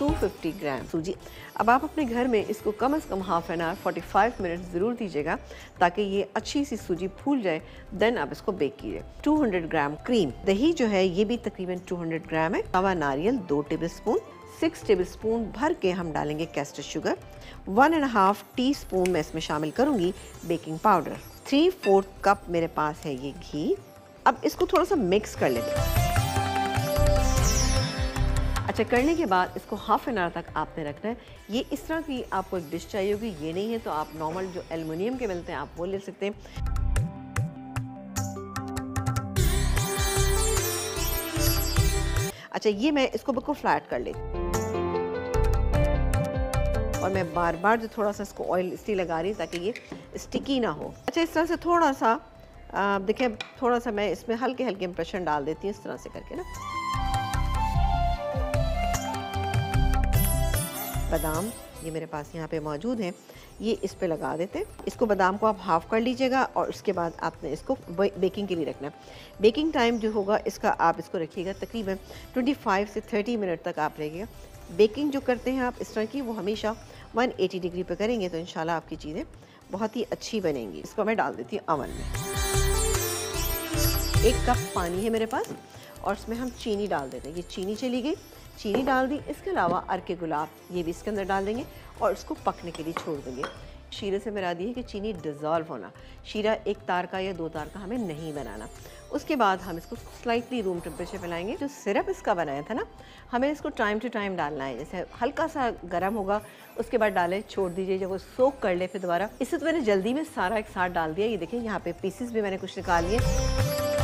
250 ग्राम सूजी। अब आप अपने घर में इसको कम से कम हाफ एन आवर 45 मिनट ज़रूर दीजिएगा ताकि ये अच्छी सी सूजी फूल जाए। देन आप इसको बेक कीजिए। 200 ग्राम क्रीम। दही जो है ये भी तकरीबन 200 ग्राम है। कावा नारियल 2 टेबल स्पून, 6 टेबल स्पून भर के हम डालेंगे कैस्टर शुगर। 1.5 टीस्पून मैं इसमें शामिल करूँगी बेकिंग पाउडर। 3/4 कप मेरे पास है ये घी। अब इसको थोड़ा सा मिक्स कर लेंगे। अच्छा, करने के बाद इसको हाफ एन आवर तक आपने रखना है। ये इस तरह की आपको एक डिश चाहिए होगी, ये नहीं है तो आप नॉर्मल जो एल्युमिनियम के मिलते हैं आप वो ले सकते हैं। अच्छा, ये मैं इसको बिल्कुल फ्लैट कर लेती और मैं बार बार जो थोड़ा सा इसको ऑयल इसलिए लगा रही हूँ ताकि ये स्टिकी ना हो। अच्छा, इस तरह से थोड़ा सा देखिए, थोड़ा सा मैं इसमें हल्के हल्के इंप्रेशन डाल देती हूँ इस तरह से करके ना। बादाम ये मेरे पास यहाँ पे मौजूद हैं, ये इस पे लगा देते हैं। इसको बादाम को आप हाफ कर लीजिएगा और उसके बाद आपने इसको बेकिंग के लिए रखना है। बेकिंग टाइम जो होगा इसका आप इसको रखिएगा तकरीबन 25 से 30 मिनट तक आप रखिएगा। बेकिंग जो करते हैं आप इस तरह की वो हमेशा 180 डिग्री पे करेंगे तो इंशाल्लाह आपकी चीज़ें बहुत ही अच्छी बनेंगी। इसको मैं डाल देती हूँ अवन में। 1 कप पानी है मेरे पास और इसमें हम चीनी डाल देते हैं। ये चीनी चली गई, चीनी डाल दी। इसके अलावा अर्के गुलाब ये भी इसके अंदर डाल देंगे और इसको पकने के लिए छोड़ देंगे। शीरे से मेरा दी है कि चीनी डिज़ोल्व होना, शीरा 1 तार का या 2 तार का हमें नहीं बनाना। उसके बाद हम इसको स्लाइटली रूम टेम्परेचर पे लाएंगे। जो सिरप इसका बनाया था ना, हमें इसको टाइम टू टाइम डालना है। जैसे हल्का सा गर्म होगा उसके बाद डालें, छोड़ दीजिए, जब वो सोख कर ले फिर दोबारा। इससे तो मैंने जल्दी में सारा एक साथ डाल दिया। ये देखिए यहाँ पे पीसेस भी मैंने कुछ निकाल लिए।